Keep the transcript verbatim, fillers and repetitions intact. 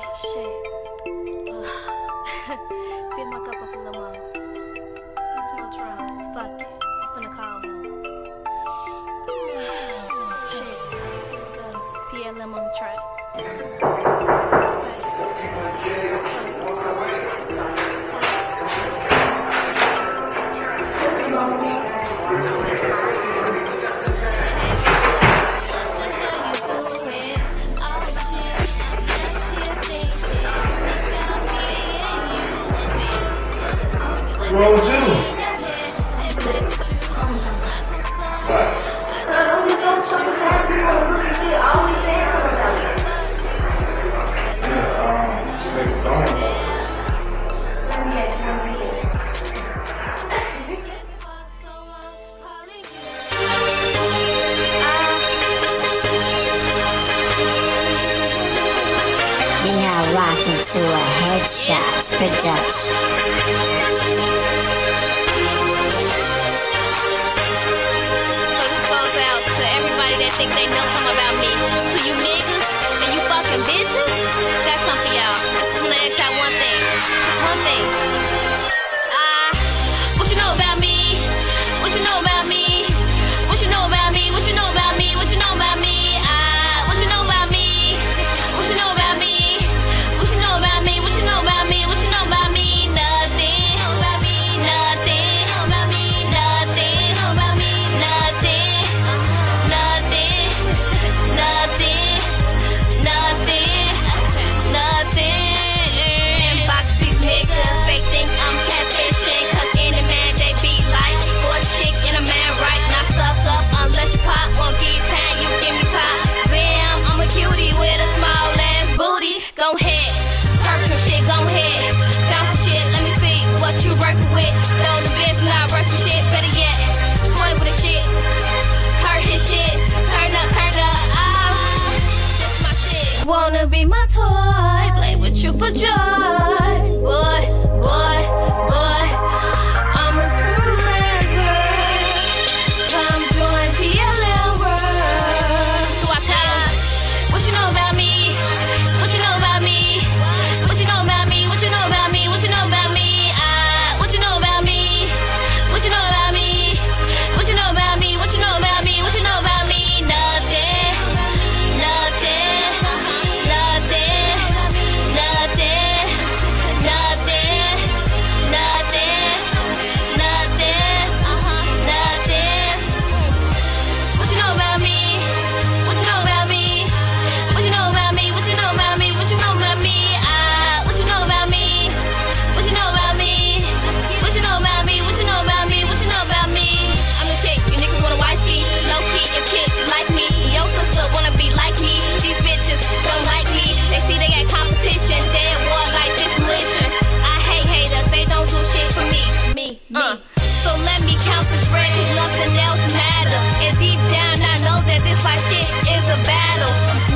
shit. Uh, Fill my cup up a little more. He's no drown. Fuck it. I'm finna call him. Uh, shit. The P L M on track. Roll two. You're now rocking to a Headshots production. Think they know something about me. To you niggas and you fucking bitches, that's something y'all. I just wanna ask y'all one thing, just one thing. Ah, uh, what you know about me? What you know about me? What you know about me? What you know about me? What you know about me? Ah, uh, what you know about me? What you know about me? What you know about me? What you know about me? What you know about me? Nothing. Nothing. Nothing. Nothing. Wanna be my toy, play with you for joy. Boy, boy, boy, I'm a cruise girl. Come join P L L World. So I tell them, what you know about me? What you know about me? What you know about me? What you know about me? What you know about me? Ah, what you know about me? What you know about me? What you know about me? What you know about me? What you know about me? Nothing, nothing. This life shit is a battle.